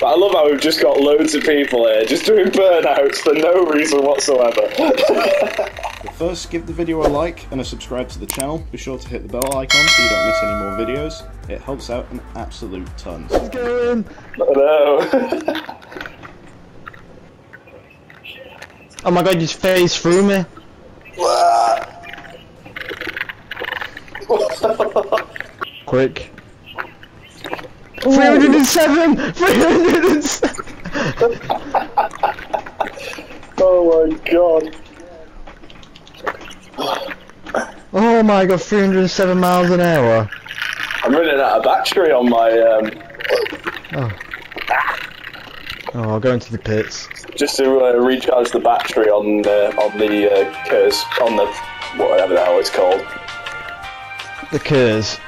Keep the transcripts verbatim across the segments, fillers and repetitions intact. But I love how we've just got loads of people here just doing burnouts for no reason whatsoever. But first, give the video a like and a subscribe to the channel. Be sure to hit the bell icon so you don't miss any more videos. It helps out an absolute ton. Let's go in! Oh no! Oh my god, you phased through me! Quick. three hundred seven! three hundred seven! Oh my god. Oh my god, three hundred seven miles an hour. I'm running out of battery on my um... Oh, oh I'll go into the pits. Just to uh, recharge the battery on the, on the uh, KERS, on the, whatever the hell it's called. The KERS.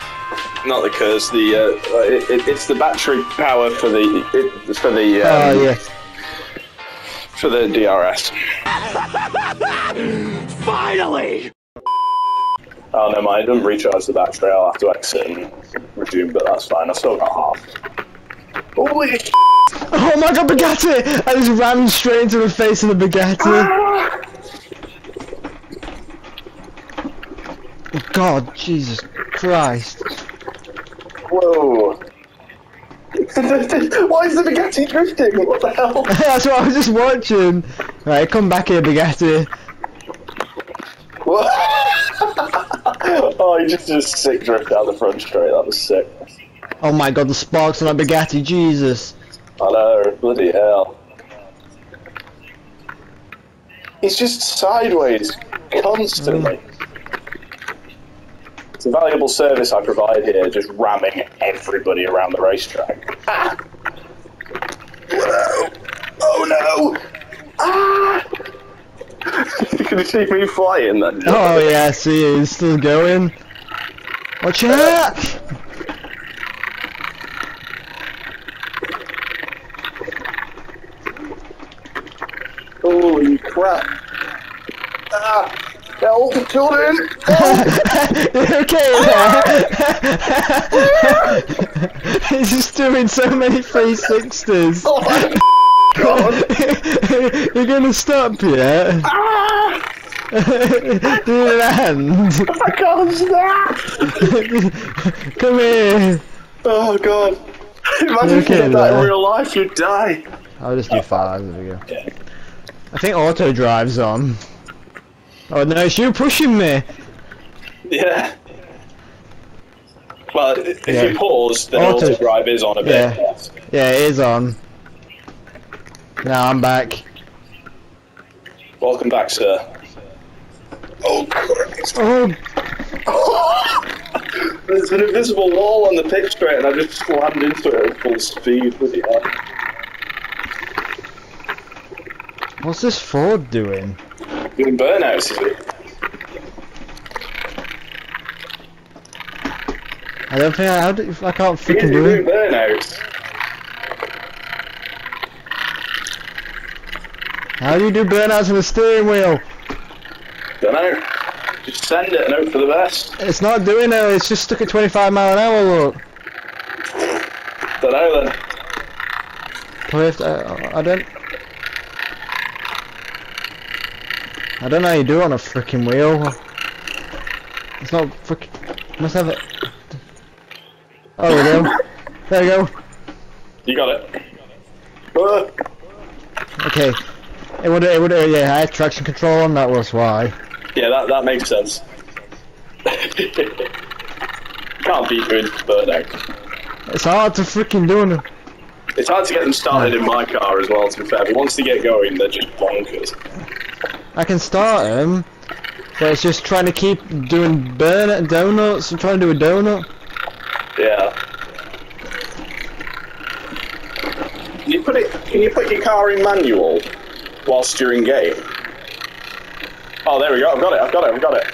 Not the KERS, the uh, it, it, it's the battery power for the it, for the um, oh, yeah. for the D R S. Finally! Oh no, mind, I didn't recharge the battery. I'll have to exit and resume, but that's fine. I've still got half. Holy! Oh my god, Bugatti! I just ran straight into the face of the Bugatti. Ah! Oh god, Jesus Christ! Whoa! Why is the Bugatti drifting? What the hell? That's what I was just watching. Right, come back here, Bugatti. What? Oh, you just did a sick drift out the front straight. That was sick. Oh my god, the sparks on that Bugatti, Jesus. I know, bloody hell. He's just sideways constantly. Mm. It's a valuable service I provide here, just ramming everybody around the racetrack. Ah! Whoa! Oh no! Ah! Can you see me flying then? Oh yeah, I see you. It's still going. Watch out! Holy crap! Ah! Help, children! Help. You're okay there! He's just doing so many three sixties! Oh my god! You're gonna stop yet? Ah! Do land! I can't stop! Come here! Oh god! Imagine if you did that in real life, you'd die! I'll just do five, there we go. Yeah. I think auto drive's on. Oh no, it's you pushing me! Yeah. Well, if yeah. you pause, then auto, auto drive is on a bit. Yeah. Yes. Yeah, it is on. Now I'm back. Welcome back, sir. Oh, Christ. Oh. Oh. There's an invisible wall on the picture, and I just slammed into it at full speed with the eye. What's this Ford doing? Doing burnouts, is it? I don't think I, I, don't, I can't freaking do it. Doing burnouts. How do you do burnouts with a steering wheel? Don't know. Just send it and hope for the best. It's not doing it. It's just stuck at twenty-five mile an hour. Look. Don't know then. Cliff, I, I don't. I don't know how you do it on a frickin' wheel. It's not frickin'. Must have it. Oh, there we go. There we go. You got it. Uh. Okay. It would. It would. Yeah, I had traction control on. That was why. Yeah, that that makes sense. Can't beat you in burnout. It's hard to frickin' do them. It's hard to get them started in my car as well. To be fair, but once they get going, they're just bonkers. I can start him, but it's just trying to keep doing burn donuts and trying to do a donut. Yeah. Can you put it? Can you put your car in manual whilst you're in game? Oh, there we go. I've got it. I've got it. I've got it.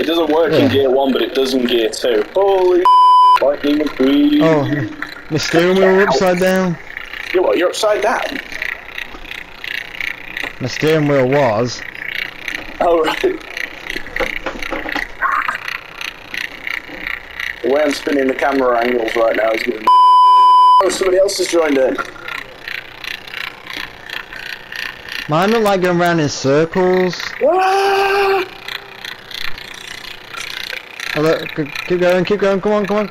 It doesn't work yeah. in gear one, but it does in gear two. Holy! Lightning breeze. Oh, my steering wheel upside down. You what? You're upside down. My steering wheel was. Oh right. The way I'm spinning the camera angles right now is giving me. Oh, somebody else has joined in. Mine don't like going around in circles. Ah! Oh, look, keep going, keep going, come on, come on.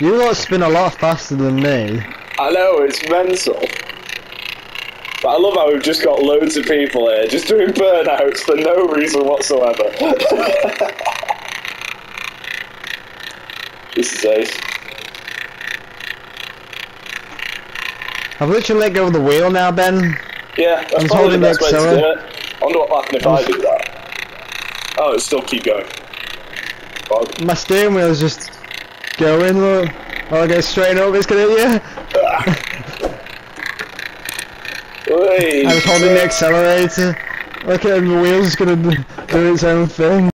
You lot spin a lot faster than me. I know, it's mental. But I love how we've just got loads of people here, just doing burnouts for no reason whatsoever. This is ace. I've literally let go of the wheel now, Ben. Yeah, that's I'm probably the best way to do it. I wonder what happened if I'm I do that. Oh, it'll still keep going. Bog. My steering wheel is just going, look. I'll go straight up, it's gonna, yeah. I was holding the accelerator. Look at him, the wheel's gonna do its own thing.